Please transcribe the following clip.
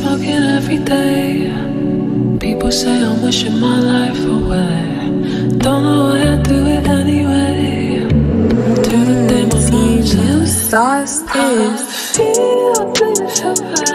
smoking every day. People say I'm wishing my life away. Don't know why I do it anyway. To the day my mom says, I feel